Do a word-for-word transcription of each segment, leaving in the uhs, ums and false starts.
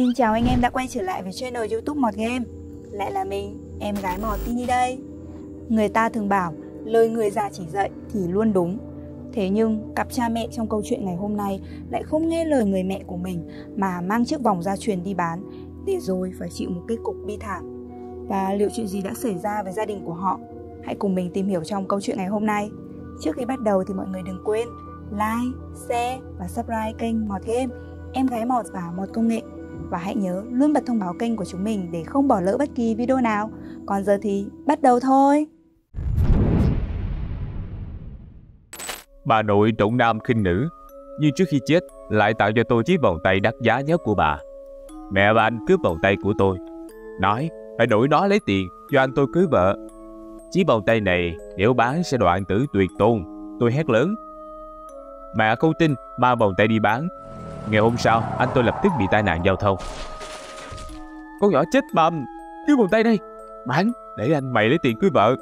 Xin chào anh em đã quay trở lại với channel YouTube Mọt Game. Lại là mình, em gái Mọt Tini đây. Người ta thường bảo lời người già chỉ dạy thì luôn đúng. Thế nhưng cặp cha mẹ trong câu chuyện ngày hôm nay lại không nghe lời người mẹ của mình mà mang chiếc vòng gia truyền đi bán, để rồi phải chịu một kết cục bi thảm. Và liệu chuyện gì đã xảy ra với gia đình của họ? Hãy cùng mình tìm hiểu trong câu chuyện ngày hôm nay. Trước khi bắt đầu thì mọi người đừng quên like, share và subscribe kênh Mọt Game, em gái Mọt và Mọt Công Nghệ. Và hãy nhớ luôn bật thông báo kênh của chúng mình để không bỏ lỡ bất kỳ video nào. Còn giờ thì bắt đầu thôi. Bà nội trọng nam khinh nữ, nhưng trước khi chết lại tạo cho tôi chiếc vòng tay đắt giá nhất của bà. Mẹ và anh cướp vòng tay của tôi, nói phải đổi đó lấy tiền cho anh tôi cưới vợ. Chiếc vòng tay này nếu bán sẽ đoạn tử tuyệt tôn, tôi hét lớn. Mẹ không tin, mang vòng tay đi bán. Ngày hôm sau, anh tôi lập tức bị tai nạn giao thông. Con nhỏ chết bà, cứ vòng tay đây, bán để anh mày lấy tiền cưới vợ.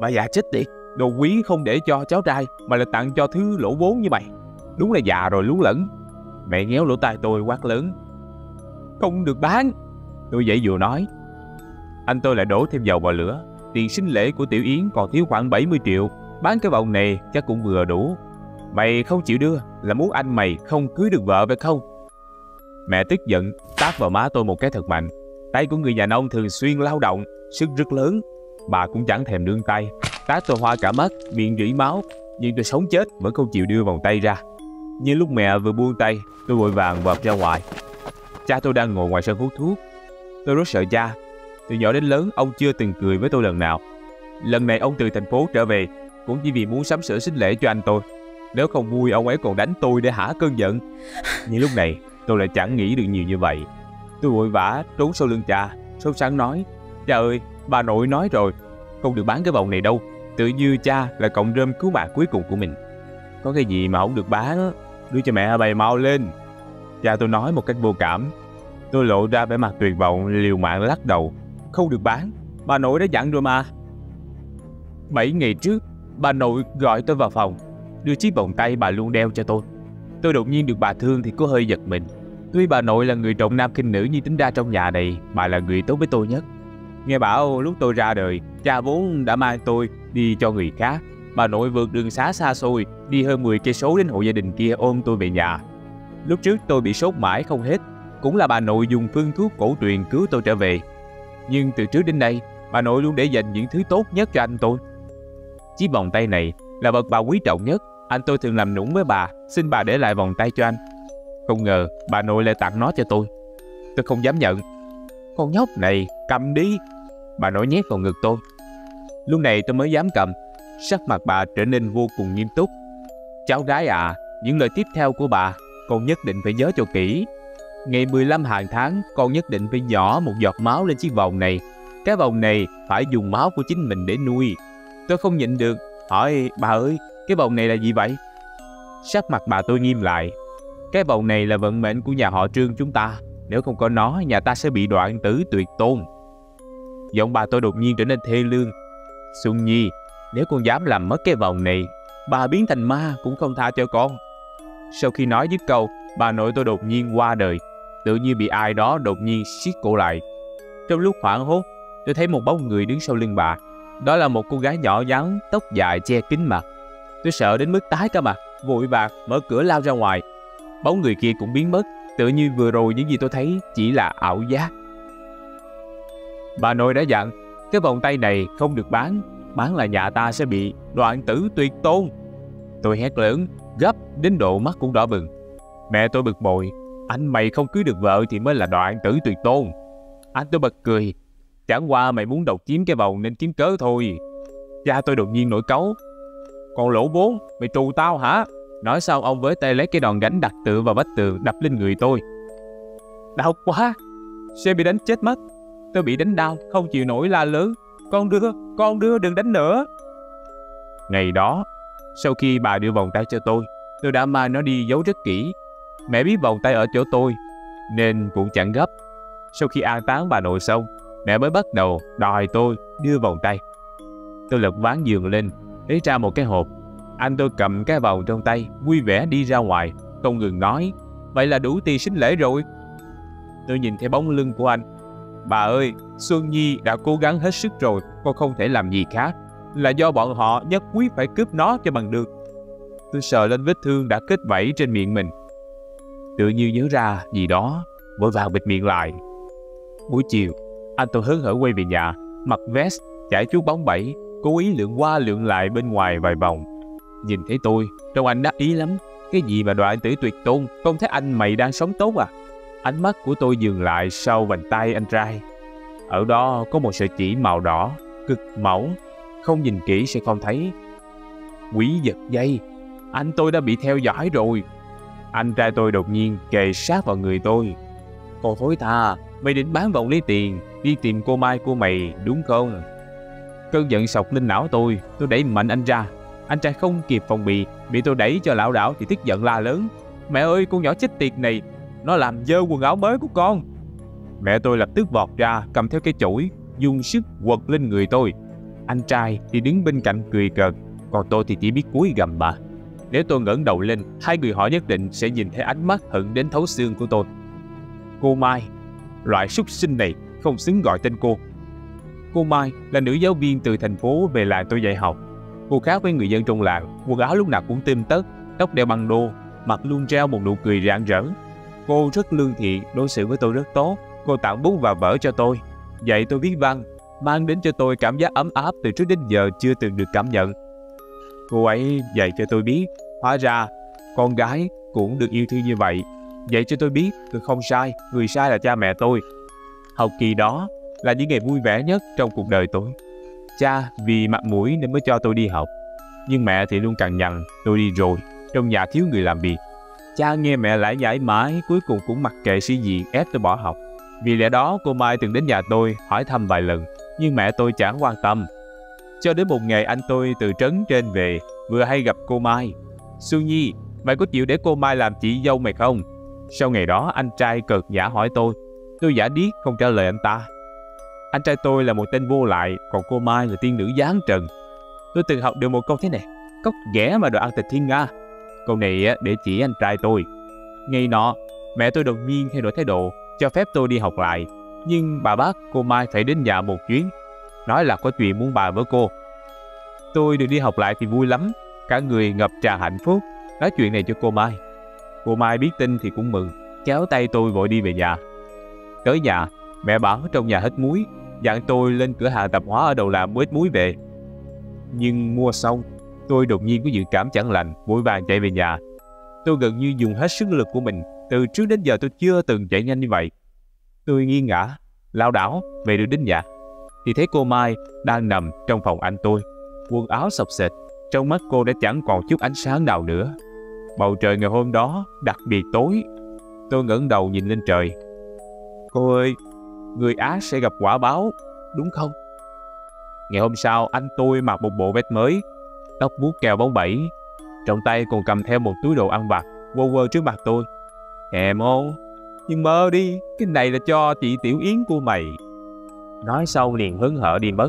Bà già chết tiệt, đồ quý không để cho cháu trai mà là tặng cho thứ lỗ vốn như mày. Đúng là già rồi lú lẫn. Mẹ nhéo lỗ tai tôi quát lớn. Không được bán, tôi dãy dụa nói. Anh tôi lại đổ thêm dầu vào lửa. Tiền sinh lễ của Tiểu Yến còn thiếu khoảng bảy mươi triệu. Bán cái vòng này chắc cũng vừa đủ. Mày không chịu đưa là muốn anh mày không cưới được vợ phải không? Mẹ tức giận tát vào má tôi một cái thật mạnh. Tay của người nhà nông thường xuyên lao động, sức rất lớn. Bà cũng chẳng thèm nương tay, tát tôi hoa cả mắt, miệng rỉ máu. Nhưng tôi sống chết vẫn không chịu đưa vòng tay ra. Nhưng lúc mẹ vừa buông tay, tôi vội vàng vọt ra ngoài. Cha tôi đang ngồi ngoài sân hút thuốc. Tôi rất sợ cha. Từ nhỏ đến lớn ông chưa từng cười với tôi lần nào. Lần này ông từ thành phố trở về cũng chỉ vì muốn sắm sửa sinh lễ cho anh tôi. Nếu không vui ông ấy còn đánh tôi để hả cơn giận. Nhưng lúc này tôi lại chẳng nghĩ được nhiều như vậy. Tôi vội vã trốn sau lưng cha. Sốt sắng nói: Cha ơi, bà nội nói rồi, không được bán cái vòng này đâu. Tự như cha là cọng rơm cứu mạng cuối cùng của mình. Có cái gì mà không được bán, đưa cho mẹ bày mau lên. Cha tôi nói một cách vô cảm. Tôi lộ ra vẻ mặt tuyệt vọng, liều mạng lắc đầu. Không được bán, bà nội đã dặn rồi mà. Bảy ngày trước bà nội gọi tôi vào phòng, đưa chiếc vòng tay bà luôn đeo cho tôi. Tôi đột nhiên được bà thương thì có hơi giật mình. Tuy bà nội là người trọng nam khinh nữ, nhưng tính ra trong nhà này bà là người tốt với tôi nhất. Nghe bảo lúc tôi ra đời, cha vốn đã mang tôi đi cho người khác. Bà nội vượt đường xá xa xôi, đi hơn mười cây số đến hộ gia đình kia ôm tôi về nhà. Lúc trước tôi bị sốt mãi không hết, cũng là bà nội dùng phương thuốc cổ truyền cứu tôi trở về. Nhưng từ trước đến nay, bà nội luôn để dành những thứ tốt nhất cho anh tôi. Chiếc vòng tay này là vật bà quý trọng nhất. Anh tôi thường làm nũng với bà, xin bà để lại vòng tay cho anh. Không ngờ bà nội lại tặng nó cho tôi. Tôi không dám nhận. Con nhóc này, cầm đi, bà nội nhét vào ngực tôi. Lúc này tôi mới dám cầm. Sắc mặt bà trở nên vô cùng nghiêm túc. Cháu gái à, những lời tiếp theo của bà con nhất định phải nhớ cho kỹ. Ngày mười lăm hàng tháng con nhất định phải nhỏ một giọt máu lên chiếc vòng này. Cái vòng này phải dùng máu của chính mình để nuôi. Tôi không nhịn được hỏi: Bà ơi, cái vòng này là gì vậy? Sắc mặt bà tôi nghiêm lại. Cái vòng này là vận mệnh của nhà họ Trương chúng ta. Nếu không có nó, nhà ta sẽ bị đoạn tử tuyệt tôn. Giọng bà tôi đột nhiên trở nên thê lương. Xuân Nhi, nếu con dám làm mất cái vòng này, bà biến thành ma cũng không tha cho con. Sau khi nói dứt câu, bà nội tôi đột nhiên qua đời. Tự như bị ai đó đột nhiên siết cổ lại. Trong lúc hoảng hốt, tôi thấy một bóng người đứng sau lưng bà. Đó là một cô gái nhỏ nhắn, tóc dài che kín mặt. Tôi sợ đến mức tái cả mặt, vội vàng mở cửa lao ra ngoài. Bóng người kia cũng biến mất, tự như vừa rồi những gì tôi thấy chỉ là ảo giác. Bà nội đã dặn, cái vòng tay này không được bán, bán là nhà ta sẽ bị đoạn tử tuyệt tôn. Tôi hét lớn, gấp đến độ mắt cũng đỏ bừng. Mẹ tôi bực bội, anh mày không cưới được vợ thì mới là đoạn tử tuyệt tôn. Anh tôi bật cười, chẳng qua mày muốn độc chiếm cái vòng nên kiếm cớ thôi. Cha tôi đột nhiên nổi cáu. Còn lỗ vốn, mày trù tao hả? Nói xong ông với tay lấy cái đòn gánh đặt tựa vào vách tường đập lên người tôi. Đau quá, sẽ bị đánh chết mất. Tôi bị đánh đau, không chịu nổi la lớn. Con đưa, con đưa, đừng đánh nữa. Ngày đó, sau khi bà đưa vòng tay cho tôi, tôi đã mang nó đi giấu rất kỹ. Mẹ biết vòng tay ở chỗ tôi nên cũng chẳng gấp. Sau khi an táng bà nội xong, mẹ mới bắt đầu đòi tôi đưa vòng tay. Tôi lật ván giường lên, lấy ra một cái hộp. Anh tôi cầm cái vòng trong tay, vui vẻ đi ra ngoài, không ngừng nói: Vậy là đủ tiền sinh lễ rồi. tôi nhìn thấy bóng lưng của anh. Bà ơi, Xuân Nhi đã cố gắng hết sức rồi, con không thể làm gì khác. Là do bọn họ nhất quyết phải cướp nó cho bằng được. Tôi sờ lên vết thương đã kết vảy trên miệng mình. Tự nhiên nhớ ra gì đó, vội vàng bịt miệng lại. Buổi chiều, anh tôi hớn hở quay về nhà, mặc vest, chạy chuốt bóng bẫy, cố ý lượn qua lượn lại bên ngoài vài vòng. Nhìn thấy tôi, trông anh đắc ý lắm. Cái gì mà đoạn tử tuyệt tôn, không thấy anh mày đang sống tốt à? Ánh mắt của tôi dừng lại sau bàn tay anh trai. Ở đó có một sợi chỉ màu đỏ, cực mỏng, không nhìn kỹ sẽ không thấy. Quỷ giật dây, anh tôi đã bị theo dõi rồi. Anh trai tôi đột nhiên kề sát vào người tôi. Còn thối tha, mày định bán vòng lấy tiền, đi tìm cô Mai của mày đúng không? Cơn giận sọc lên não tôi, tôi đẩy mạnh anh ra. Anh trai không kịp phòng bị, bị tôi đẩy cho lảo đảo thì tức giận la lớn. Mẹ ơi, con nhỏ chết tiệt này, nó làm dơ quần áo mới của con. Mẹ tôi lập tức vọt ra, cầm theo cái chổi, dùng sức quật lên người tôi. Anh trai thì đứng bên cạnh cười cợt, còn tôi thì chỉ biết cúi gằm mà. Nếu tôi ngẩng đầu lên, hai người họ nhất định sẽ nhìn thấy ánh mắt hận đến thấu xương của tôi. Cô Mai, loại súc sinh này không xứng gọi tên cô. Cô Mai là nữ giáo viên từ thành phố về làng tôi dạy học. Cô khác với người dân trong làng, quần áo lúc nào cũng tươm tất, tóc đeo băng đô, mặt luôn treo một nụ cười rạng rỡ. Cô rất lương thiện, đối xử với tôi rất tốt. Cô tặng bút và vở cho tôi, dạy tôi viết văn, mang đến cho tôi cảm giác ấm áp từ trước đến giờ chưa từng được cảm nhận. Cô ấy dạy cho tôi biết, hóa ra con gái cũng được yêu thương như vậy. Dạy cho tôi biết tôi không sai, người sai là cha mẹ tôi. Học kỳ đó là những ngày vui vẻ nhất trong cuộc đời tôi. Cha vì mặt mũi nên mới cho tôi đi học, nhưng mẹ thì luôn cằn nhằn tôi đi rồi, trong nhà thiếu người làm việc. Cha nghe mẹ lải nhải mãi, cuối cùng cũng mặc kệ sĩ diện ép tôi bỏ học. Vì lẽ đó cô Mai từng đến nhà tôi hỏi thăm vài lần, nhưng mẹ tôi chẳng quan tâm. Cho đến một ngày anh tôi từ trấn trên về, vừa hay gặp cô Mai. Xuân Nhi, mày có chịu để cô Mai làm chị dâu mày không? Sau ngày đó anh trai cợt nhã hỏi tôi, tôi giả điếc không trả lời anh ta. Anh trai tôi là một tên vô lại, còn cô Mai là tiên nữ giáng trần. Tôi từng học được một câu thế này, cóc ghẻ mà đòi ăn thịt thiên nga. Câu này để chỉ anh trai tôi. Ngày nọ, mẹ tôi đột nhiên thay đổi thái độ, cho phép tôi đi học lại. Nhưng bà bác cô Mai phải đến nhà một chuyến, nói là có chuyện muốn bàn với cô. Tôi được đi học lại thì vui lắm, cả người ngập tràn hạnh phúc, nói chuyện này cho cô Mai. Cô Mai biết tin thì cũng mừng, kéo tay tôi vội đi về nhà. Tới nhà, mẹ bảo trong nhà hết muối, dặn tôi lên cửa hàng tạp hóa ở đầu làng mua ít muối về. Nhưng mua xong, tôi đột nhiên có dự cảm chẳng lành, vội vàng chạy về nhà. Tôi gần như dùng hết sức lực của mình, từ trước đến giờ tôi chưa từng chạy nhanh như vậy. Tôi nghiêng ngã, lao đảo về được đến nhà, thì thấy cô Mai đang nằm trong phòng anh tôi, quần áo xộc xệch, trong mắt cô đã chẳng còn chút ánh sáng nào nữa. Bầu trời ngày hôm đó đặc biệt tối. Tôi ngẩng đầu nhìn lên trời. Cô ơi, người ác sẽ gặp quả báo, đúng không? Ngày hôm sau anh tôi mặc một bộ vest mới, tóc vuốt kèo bóng bẫy, trong tay còn cầm theo một túi đồ ăn vặt, quơ quơ trước mặt tôi. Thèm không? Nhưng mơ đi, cái này là cho chị Tiểu Yến của mày. Nói xong liền hớn hở đi mất.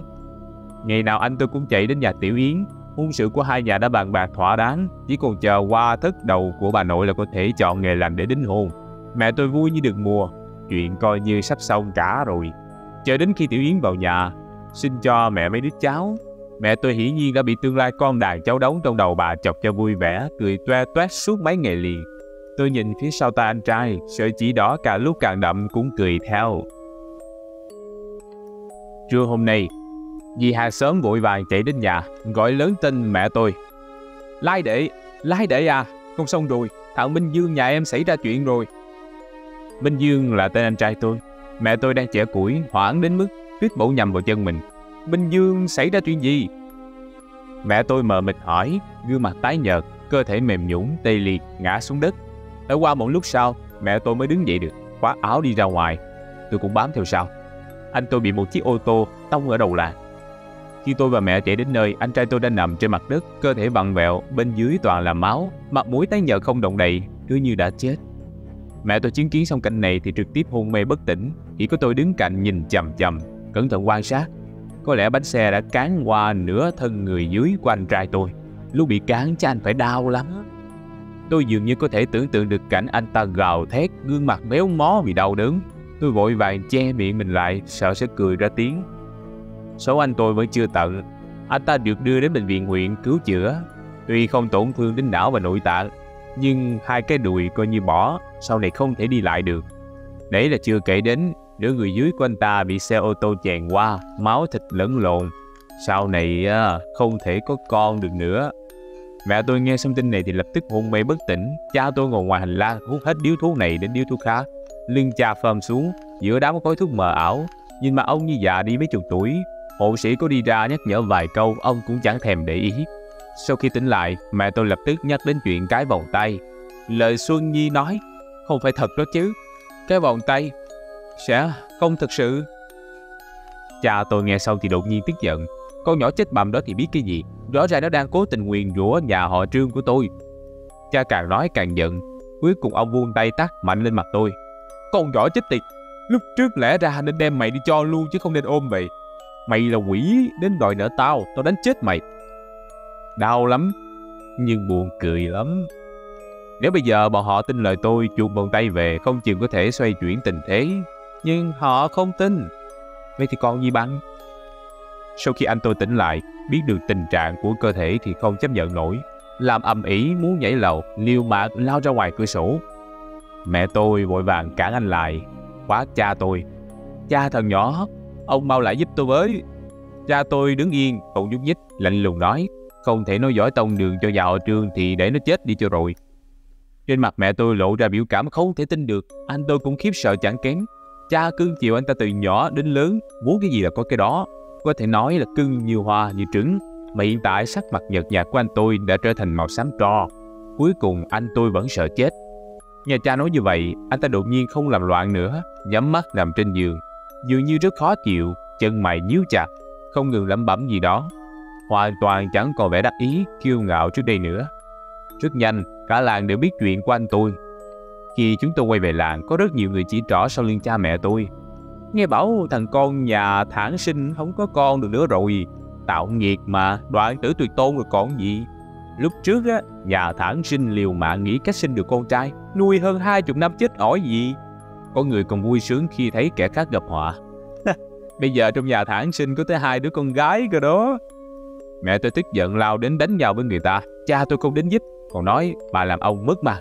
Ngày nào anh tôi cũng chạy đến nhà Tiểu Yến. Hôn sự của hai nhà đã bàn bạc thỏa đáng, chỉ còn chờ qua thất đầu của bà nội là có thể chọn nghề làm để đính hôn. Mẹ tôi vui như được mùa, chuyện coi như sắp xong cả rồi. Chờ đến khi Tiểu Yến vào nhà xin cho mẹ mấy đứa cháu, mẹ tôi hiển nhiên đã bị tương lai con đàn cháu đống trong đầu bà chọc cho vui vẻ, cười toe toét suốt mấy ngày liền. Tôi nhìn phía sau tay anh trai, sợi chỉ đỏ càng lúc càng đậm cũng cười theo. Trưa hôm nay, dì hàng xóm vội vàng chạy đến nhà, gọi lớn tên mẹ tôi. Lai đệ, Lai đệ à, không xong rồi, thằng Minh Dương nhà em xảy ra chuyện rồi. Minh Dương là tên anh trai tôi. Mẹ tôi đang chẻ củi, hoảng đến mức suýt bổ nhầm vào chân mình. Minh Dương xảy ra chuyện gì? Mẹ tôi mờ mịt hỏi, gương mặt tái nhợt, cơ thể mềm nhũn, tê liệt, ngã xuống đất. Đã qua một lúc sau, mẹ tôi mới đứng dậy được, khoác áo đi ra ngoài. Tôi cũng bám theo sau. Anh tôi bị một chiếc ô tô tông ở đầu làng. Khi tôi và mẹ chạy đến nơi, anh trai tôi đã nằm trên mặt đất, cơ thể vặn vẹo, bên dưới toàn là máu, mặt mũi tái nhợt không động đậy, cứ như đã chết. Mẹ tôi chứng kiến xong cảnh này thì trực tiếp hôn mê bất tỉnh, chỉ có tôi đứng cạnh nhìn chằm chằm, cẩn thận quan sát. Có lẽ bánh xe đã cán qua nửa thân người dưới của anh trai tôi. Lúc bị cán chắc anh phải đau lắm. Tôi dường như có thể tưởng tượng được cảnh anh ta gào thét, gương mặt méo mó vì đau đớn. Tôi vội vàng che miệng mình lại, sợ sẽ cười ra tiếng. Số anh tôi vẫn chưa tận. Anh ta được đưa đến bệnh viện huyện cứu chữa. Tuy không tổn thương đến não và nội tạng, nhưng hai cái đùi coi như bỏ, sau này không thể đi lại được. Đấy là chưa kể đến nửa người dưới của anh ta bị xe ô tô chèn qua, máu thịt lẫn lộn. Sau này không thể có con được nữa. Mẹ tôi nghe xong tin này thì lập tức hôn mê bất tỉnh. Cha tôi ngồi ngoài hành lang hút hết điếu thuốc này đến điếu thuốc khác. Lưng cha phơm xuống giữa đám khói thuốc mờ ảo. Nhìn mà ông như già đi mấy chục tuổi. Hộ sĩ có đi ra nhắc nhở vài câu, ông cũng chẳng thèm để ý. Sau khi tỉnh lại, mẹ tôi lập tức nhắc đến chuyện cái vòng tay. Lời Xuân Nhi nói không phải thật đó chứ. Cái vòng tay sẽ không thật sự. Cha tôi nghe xong thì đột nhiên tức giận. Con nhỏ chết bầm đó thì biết cái gì. Rõ ràng nó đang cố tình nguyền rủa nhà họ Trương của tôi. Cha càng nói càng giận. Cuối cùng ông buông tay tát mạnh lên mặt tôi. Con nhỏ chết tiệt, lúc trước lẽ ra nên đem mày đi cho luôn chứ không nên ôm về. Mày là quỷ đến đòi nợ tao, tao đánh chết mày. Đau lắm, nhưng buồn cười lắm. Nếu bây giờ bọn họ tin lời tôi chuột vòng tay về, không chừng có thể xoay chuyển tình thế. Nhưng họ không tin. Vậy thì còn gì bằng. Sau khi anh tôi tỉnh lại, biết được tình trạng của cơ thể thì không chấp nhận nổi, làm ầm ĩ muốn nhảy lầu, liều mạng lao ra ngoài cửa sổ. Mẹ tôi vội vàng cản anh lại, quát cha tôi. Cha thằng nhỏ, ông mau lại giúp tôi với. Cha tôi đứng yên, không nhúc nhích, lạnh lùng nói. Không thể nói giỏi tông đường cho nhà họ Trương thì để nó chết đi cho rồi. Trên mặt mẹ tôi lộ ra biểu cảm không thể tin được. Anh tôi cũng khiếp sợ chẳng kém. Cha cưng chiều anh ta từ nhỏ đến lớn, muốn cái gì là có cái đó. Có thể nói là cưng như hoa như trứng. Mà hiện tại sắc mặt nhợt nhạt của anh tôi đã trở thành màu xám tro. Cuối cùng anh tôi vẫn sợ chết. Nghe cha nói như vậy, anh ta đột nhiên không làm loạn nữa, nhắm mắt nằm trên giường, dường như rất khó chịu, chân mày nhíu chặt, không ngừng lẩm bẩm gì đó. Hoàn toàn chẳng còn vẻ đắc ý, kiêu ngạo trước đây nữa. Rất nhanh, cả làng đều biết chuyện của anh tôi. Khi chúng tôi quay về làng, có rất nhiều người chỉ trỏ sau lưng cha mẹ tôi. Nghe bảo thằng con nhà Thản Sinh không có con được nữa rồi. Tạo nghiệt mà, đoạn tử tuyệt tôn rồi còn gì. Lúc trước á, nhà Thản Sinh liều mạng nghĩ cách sinh được con trai, nuôi hơn hai chục năm chết ỏi gì. Có người còn vui sướng khi thấy kẻ khác gặp họa. Bây giờ trong nhà Thản Sinh có tới hai đứa con gái cơ đó. Mẹ tôi tức giận lao đến đánh nhau với người ta. Cha tôi không đến giúp, còn nói bà làm ông mất mà.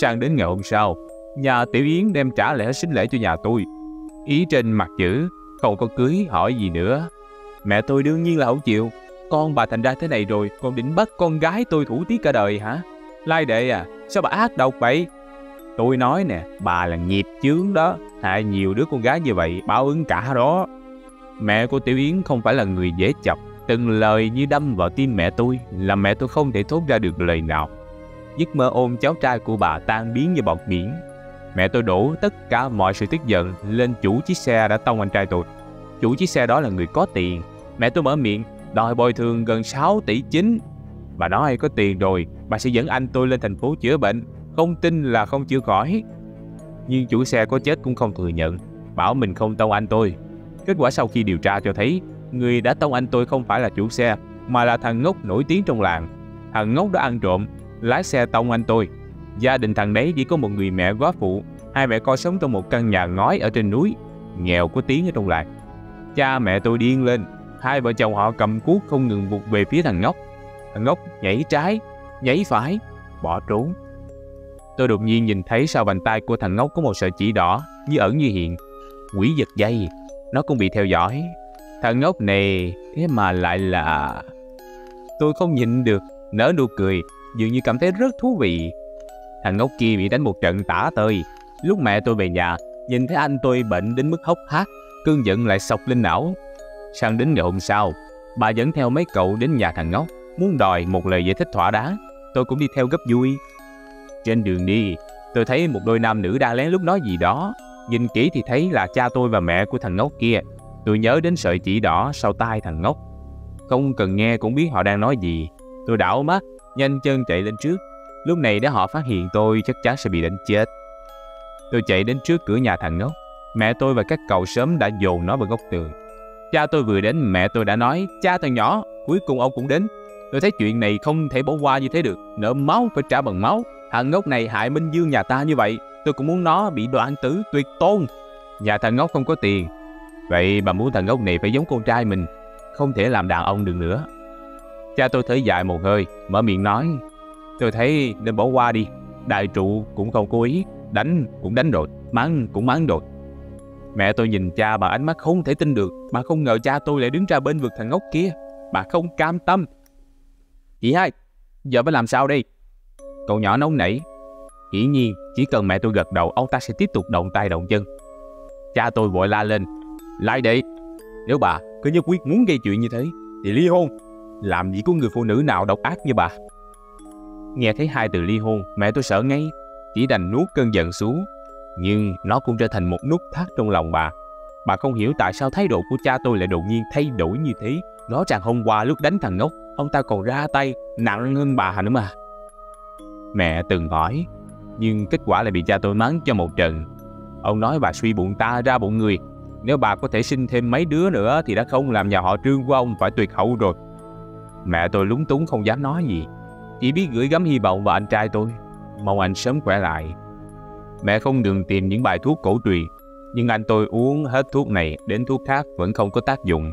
Sang đến ngày hôm sau, nhà Tiểu Yến đem trả lễ sính lễ cho nhà tôi. Ý trên mặt chữ, không có cưới hỏi gì nữa. Mẹ tôi đương nhiên là không chịu. Con bà thành ra thế này rồi, còn định bắt con gái tôi thủ tiết cả đời hả? Lai đệ à, sao bà ác độc vậy? Tôi nói nè, bà là nghiệp chướng đó. Hại nhiều đứa con gái như vậy, báo ứng cả đó. Mẹ của Tiểu Yến không phải là người dễ chọc. Từng lời như đâm vào tim mẹ tôi, làm mẹ tôi không thể thốt ra được lời nào. Giấc mơ ôm cháu trai của bà tan biến như bọt biển. Mẹ tôi đổ tất cả mọi sự tức giận lên chủ chiếc xe đã tông anh trai tôi. Chủ chiếc xe đó là người có tiền. Mẹ tôi mở miệng đòi bồi thường gần sáu tỷ chín. Bà nói có tiền rồi, bà sẽ dẫn anh tôi lên thành phố chữa bệnh, không tin là không chữa khỏi. Nhưng chủ xe có chết cũng không thừa nhận, bảo mình không tông anh tôi. Kết quả sau khi điều tra cho thấy, người đã tông anh tôi không phải là chủ xe, mà là thằng ngốc nổi tiếng trong làng. Thằng ngốc đã ăn trộm, lái xe tông anh tôi. Gia đình thằng đấy chỉ có một người mẹ góa phụ. Hai mẹ con sống trong một căn nhà ngói ở trên núi, nghèo có tiếng ở trong làng. Cha mẹ tôi điên lên. Hai vợ chồng họ cầm cuốc không ngừng vụt về phía thằng ngốc. Thằng ngốc nhảy trái, nhảy phải, bỏ trốn. Tôi đột nhiên nhìn thấy sau bàn tay của thằng ngốc có một sợi chỉ đỏ, như ẩn như hiện. Quỷ giật dây, nó cũng bị theo dõi. Thằng ngốc này, thế mà lại là... Tôi không nhịn được, nở nụ cười, dường như cảm thấy rất thú vị. Thằng ngốc kia bị đánh một trận tả tơi. Lúc mẹ tôi về nhà, nhìn thấy anh tôi bệnh đến mức hốc hác, cơn giận lại sộc lên não. Sang đến ngày hôm sau, bà dẫn theo mấy cậu đến nhà thằng ngốc, muốn đòi một lời giải thích thỏa đáng. Tôi cũng đi theo gấp vui. Trên đường đi, tôi thấy một đôi nam nữ đang lén lút nói gì đó. Nhìn kỹ thì thấy là cha tôi và mẹ của thằng ngốc kia. Tôi nhớ đến sợi chỉ đỏ sau tai thằng ngốc. Không cần nghe cũng biết họ đang nói gì. Tôi đảo mắt, nhanh chân chạy lên trước. Lúc này nếu họ phát hiện tôi, chắc chắn sẽ bị đánh chết. Tôi chạy đến trước cửa nhà thằng ngốc. Mẹ tôi và các cậu sớm đã dồn nó vào góc tường. Cha tôi vừa đến, mẹ tôi đã nói: Cha thằng nhỏ, cuối cùng ông cũng đến. Tôi thấy chuyện này không thể bỏ qua như thế được. Nợ máu phải trả bằng máu. Thằng ngốc này hại Minh Dương nhà ta như vậy, tôi cũng muốn nó bị đoạn tử tuyệt tôn. Nhà thằng ngốc không có tiền, vậy bà muốn thằng ngốc này phải giống con trai mình, không thể làm đàn ông được nữa. Cha tôi thở dài một hơi, mở miệng nói, tôi thấy nên bỏ qua đi. Đại trụ cũng không cố ý, đánh cũng đánh rồi, mắng cũng mắng rồi. Mẹ tôi nhìn cha bà ánh mắt không thể tin được. Bà không ngờ cha tôi lại đứng ra bên vực thằng ngốc kia. Bà không cam tâm. Chị hai, giờ phải làm sao đây? Cậu nhỏ nóng nảy. Dĩ nhiên chỉ cần mẹ tôi gật đầu, ông ta sẽ tiếp tục động tay động chân. Cha tôi vội la lên, lại đây! Nếu bà cứ nhất quyết muốn gây chuyện như thế thì ly hôn. Làm gì có người phụ nữ nào độc ác như bà. Nghe thấy hai từ ly hôn, mẹ tôi sợ ngay, chỉ đành nuốt cơn giận xuống. Nhưng nó cũng trở thành một nút thắt trong lòng bà. Bà không hiểu tại sao thái độ của cha tôi lại đột nhiên thay đổi như thế. Rõ ràng hôm qua lúc đánh thằng ngốc, ông ta còn ra tay nặng hơn bà nữa mà. Mẹ từng hỏi, nhưng kết quả lại bị cha tôi mắng cho một trận. Ông nói bà suy bụng ta ra bụng người. Nếu bà có thể sinh thêm mấy đứa nữa thì đã không làm nhà họ Trương của ông phải tuyệt hậu rồi. Mẹ tôi lúng túng không dám nói gì, chỉ biết gửi gắm hy vọng vào anh trai tôi, mong anh sớm khỏe lại. Mẹ không ngừng tìm những bài thuốc cổ truyền, nhưng anh tôi uống hết thuốc này đến thuốc khác vẫn không có tác dụng.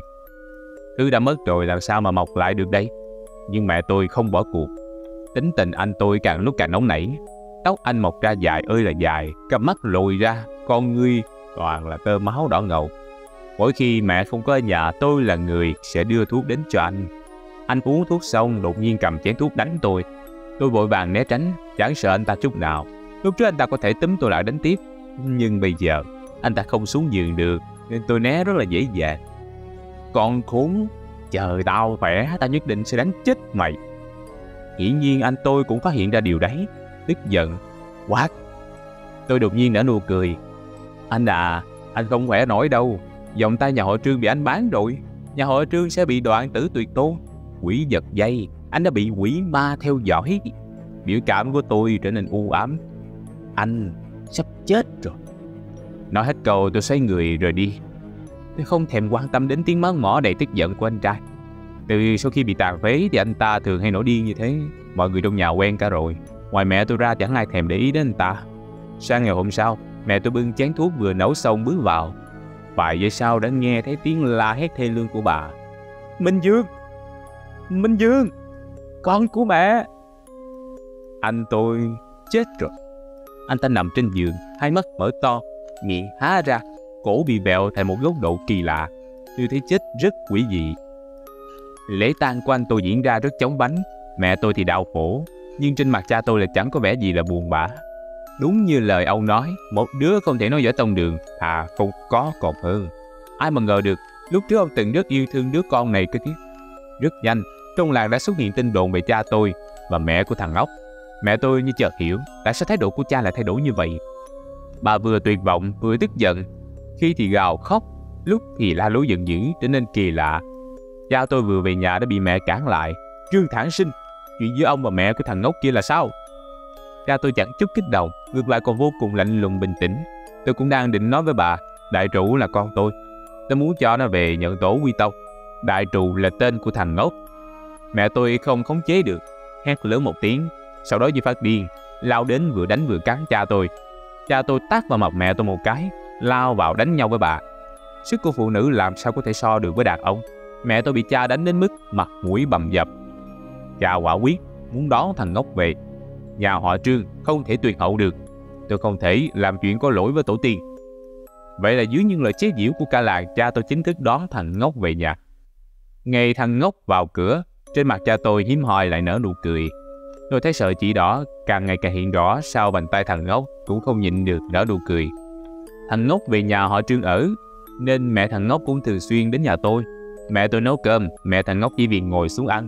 Thứ đã mất rồi làm sao mà mọc lại được đây? Nhưng mẹ tôi không bỏ cuộc. Tính tình anh tôi càng lúc càng nóng nảy. Tóc anh mọc ra dài ơi là dài, cặp mắt lồi ra, con ngươi toàn là tơ máu đỏ ngầu. Mỗi khi mẹ không có ở nhà, tôi là người sẽ đưa thuốc đến cho anh. Anh uống thuốc xong đột nhiên cầm chén thuốc đánh tôi. Tôi vội vàng né tránh, chẳng sợ anh ta chút nào. Lúc trước anh ta có thể túm tôi lại đánh tiếp, nhưng bây giờ anh ta không xuống giường được nên tôi né rất là dễ dàng. Con khốn, chờ tao khỏe tao nhất định sẽ đánh chết mày. Dĩ nhiên anh tôi cũng phát hiện ra điều đấy, tức giận quát. Tôi đột nhiên nở nụ cười. Anh à, anh không khỏe nổi đâu. Dòng tay nhà họ Trương bị anh bán rồi. Nhà họ Trương sẽ bị đoạn tử tuyệt tôn. Quỷ giật dây, anh đã bị quỷ ma theo dõi. Biểu cảm của tôi trở nên u ám. Anh sắp chết rồi. Nói hết câu tôi xoay người rồi đi. Tôi không thèm quan tâm đến tiếng mắng mỏ đầy tức giận của anh trai. Từ sau khi bị tàn phế thì anh ta thường hay nổi điên như thế. Mọi người trong nhà quen cả rồi, ngoài mẹ tôi ra chẳng ai thèm để ý đến anh ta. Sáng ngày hôm sau, mẹ tôi bưng chén thuốc vừa nấu xong bước vào. Vài giây sau đã nghe thấy tiếng la hét thê lương của bà. Minh Dương! Minh Dương! Con của mẹ! Anh tôi chết rồi. Anh ta nằm trên giường, hai mắt mở to, miệng há ra, cổ bị vẹo thành một góc độ kỳ lạ. Tư thế chết rất quỷ dị. Lễ tang của anh tôi diễn ra rất chóng vánh. Mẹ tôi thì đau khổ, nhưng trên mặt cha tôi là chẳng có vẻ gì là buồn bã. Đúng như lời ông nói, một đứa không thể nói giỏi tông đường, thà không có còn hơn. Ai mà ngờ được, lúc trước ông từng rất yêu thương đứa con này cơ chứ. Rất nhanh, trong làng đã xuất hiện tin đồn về cha tôi và mẹ của thằng ngốc. Mẹ tôi như chợt hiểu tại sao thái độ của cha lại thay đổi như vậy. Bà vừa tuyệt vọng vừa tức giận, khi thì gào khóc, lúc thì la lối giận dữ trở nên kỳ lạ. Cha tôi vừa về nhà đã bị mẹ cản lại. Trương Thản Sinh, chuyện giữa ông và mẹ của thằng ngốc kia là sao? Cha tôi chẳng chút kích động, ngược lại còn vô cùng lạnh lùng bình tĩnh. Tôi cũng đang định nói với bà, đại trụ là con tôi, tôi muốn cho nó về nhận tổ quy tông. Đại trụ là tên của thằng ngốc. Mẹ tôi không khống chế được, hét lớn một tiếng, sau đó như phát điên, lao đến vừa đánh vừa cắn cha tôi. Cha tôi tát vào mặt mẹ tôi một cái, lao vào đánh nhau với bà. Sức của phụ nữ làm sao có thể so được với đàn ông. Mẹ tôi bị cha đánh đến mức mặt mũi bầm dập. Cha quả quyết muốn đón thằng ngốc về. Nhà họ Trương không thể tuyệt hậu được. Tôi không thể làm chuyện có lỗi với tổ tiên. Vậy là dưới những lời chế giễu của cả làng, cha tôi chính thức đón thằng ngốc về nhà. Ngày thằng ngốc vào cửa, trên mặt cha tôi hiếm hoi lại nở nụ cười. Tôi thấy sợi chỉ đỏ càng ngày càng hiện rõ sau bàn tay thằng ngốc, cũng không nhịn được nở nụ cười. Thằng ngốc về nhà họ Trương ở, nên mẹ thằng ngốc cũng thường xuyên đến nhà tôi. Mẹ tôi nấu cơm, mẹ thằng ngốc chỉ vì ngồi xuống ăn.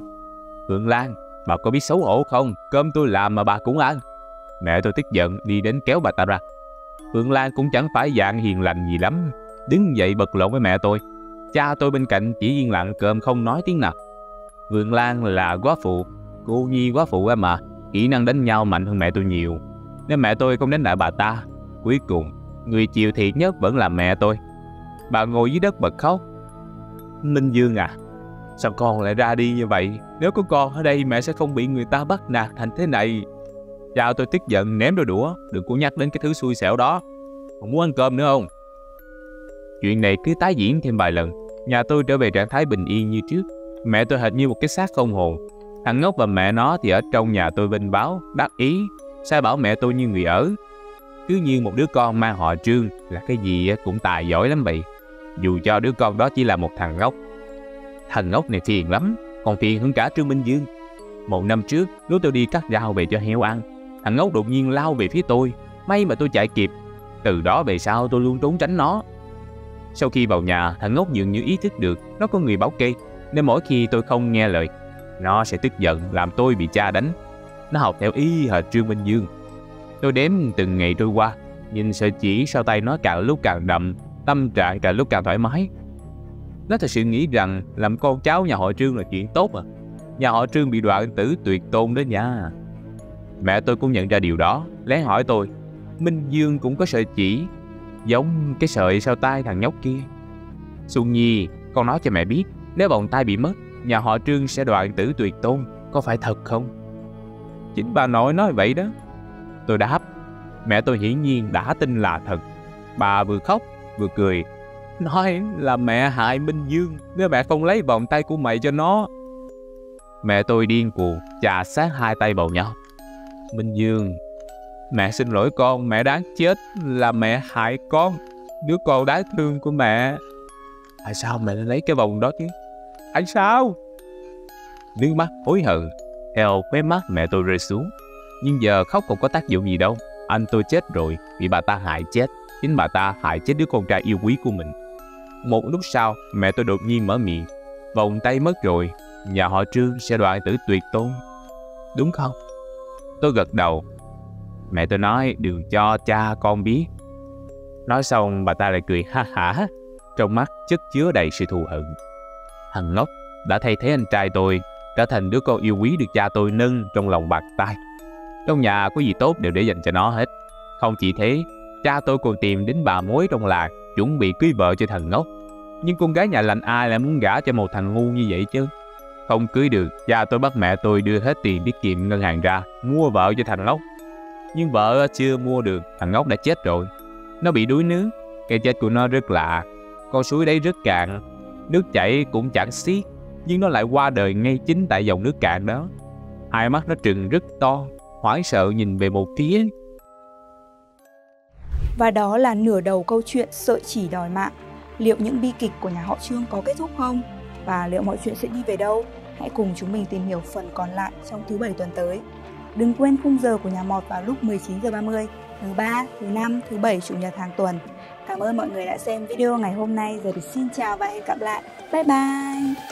Vượng Lan, bà có biết xấu hổ không? Cơm tôi làm mà bà cũng ăn. Mẹ tôi tức giận đi đến kéo bà ta ra. Vượng Lan cũng chẳng phải dạng hiền lành gì lắm, đứng dậy bật lộn với mẹ tôi. Cha tôi bên cạnh chỉ yên lặng cơm không nói tiếng nào. Vượng Lan là góa phụ, cô nhi góa phụ em mà, kỹ năng đánh nhau mạnh hơn mẹ tôi nhiều, nên mẹ tôi không đánh lại bà ta. Cuối cùng, người chịu thiệt nhất vẫn là mẹ tôi. Bà ngồi dưới đất bật khóc. Minh Dương à, sao con lại ra đi như vậy? Nếu có con ở đây mẹ sẽ không bị người ta bắt nạt thành thế này. Cha tôi tức giận ném đôi đũa. Đừng có nhắc đến cái thứ xui xẻo đó. Còn muốn ăn cơm nữa không? Chuyện này cứ tái diễn thêm vài lần. Nhà tôi trở về trạng thái bình yên như trước. Mẹ tôi hệt như một cái xác không hồn. Thằng Ngốc và mẹ nó thì ở trong nhà tôi vinh báo, đắc ý, sai bảo mẹ tôi như người ở. Cứ như một đứa con mang họ Trương là cái gì cũng tài giỏi lắm vậy, dù cho đứa con đó chỉ là một thằng Ngốc. Thằng Ngốc này phiền lắm, còn phiền hơn cả Trương Minh Dương. Một năm trước, lúc tôi đi cắt rau về cho heo ăn, thằng Ngốc đột nhiên lao về phía tôi. May mà tôi chạy kịp. Từ đó về sau tôi luôn trốn tránh nó. Sau khi vào nhà, thằng Ngốc dường như ý thức được nó có người bảo kê, nên mỗi khi tôi không nghe lời, nó sẽ tức giận làm tôi bị cha đánh. Nó học theo y hệt Trương Minh Dương. Tôi đếm từng ngày trôi qua, nhìn sợi chỉ sau tay nó càng lúc càng đậm, tâm trạng càng lúc càng thoải mái. Nó thật sự nghĩ rằng làm con cháu nhà họ Trương là chuyện tốt à. Nhà họ Trương bị đoạn tử tuyệt tôn đó nha. Mẹ tôi cũng nhận ra điều đó, lén hỏi tôi, Minh Dương cũng có sợi chỉ giống cái sợi sau tay thằng Nhóc kia. Xuân Nhi, con nói cho mẹ biết, nếu vòng tay bị mất, nhà họ Trương sẽ đoạn tử tuyệt tôn, có phải thật không? Chính bà nội nói vậy đó, tôi đáp. Mẹ tôi hiển nhiên đã tin là thật. Bà vừa khóc vừa cười, nói là mẹ hại Minh Dương, nếu mẹ không lấy vòng tay của mày cho nó. Mẹ tôi điên cuồng chà sát hai tay vào nhau. Minh Dương, mẹ xin lỗi con, mẹ đáng chết, là mẹ hại con, đứa con đáng thương của mẹ. Tại sao mẹ lại lấy cái vòng đó chứ? Tại sao? Nước mắt hối hận theo khóe mắt mẹ tôi rơi xuống. Nhưng giờ khóc không có tác dụng gì đâu. Anh tôi chết rồi, bị bà ta hại chết. Chính bà ta hại chết đứa con trai yêu quý của mình. Một lúc sau, mẹ tôi đột nhiên mở miệng, vòng tay mất rồi, nhà họ Trương sẽ đoạn tử tuyệt tôn, đúng không? Tôi gật đầu. Mẹ tôi nói đừng cho cha con biết. Nói xong bà ta lại cười ha hả, trong mắt chất chứa đầy sự thù hận. Thằng Ngốc đã thay thế anh trai tôi, trở thành đứa con yêu quý được cha tôi nâng trong lòng bàn tay. Trong nhà có gì tốt đều để dành cho nó hết. Không chỉ thế, cha tôi còn tìm đến bà mối trong làng, chuẩn bị cưới vợ cho thằng Ngốc. Nhưng con gái nhà lành ai lại muốn gả cho một thằng ngu như vậy chứ? Không cưới được, cha tôi bắt mẹ tôi đưa hết tiền tiết kiệm ngân hàng ra mua vợ cho thằng Ngốc. Nhưng vợ chưa mua được, thằng Ngốc đã chết rồi. Nó bị đuối nước, cái chết của nó rất lạ. Con suối đấy rất cạn, nước chảy cũng chẳng xiết, nhưng nó lại qua đời ngay chính tại dòng nước cạn đó. Hai mắt nó trừng rất to, hoảng sợ nhìn về một phía. Và đó là nửa đầu câu chuyện Sợi Chỉ Đòi Mạng. Liệu những bi kịch của nhà họ Trương có kết thúc không? Và liệu mọi chuyện sẽ đi về đâu? Hãy cùng chúng mình tìm hiểu phần còn lại trong thứ bảy tuần tới. Đừng quên khung giờ của nhà Mọt vào lúc mười chín giờ ba mươi, thứ ba, thứ năm, thứ bảy, chủ nhật hàng tuần. Cảm ơn mọi người đã xem video ngày hôm nay. Giờ thì xin chào và hẹn gặp lại. Bye bye!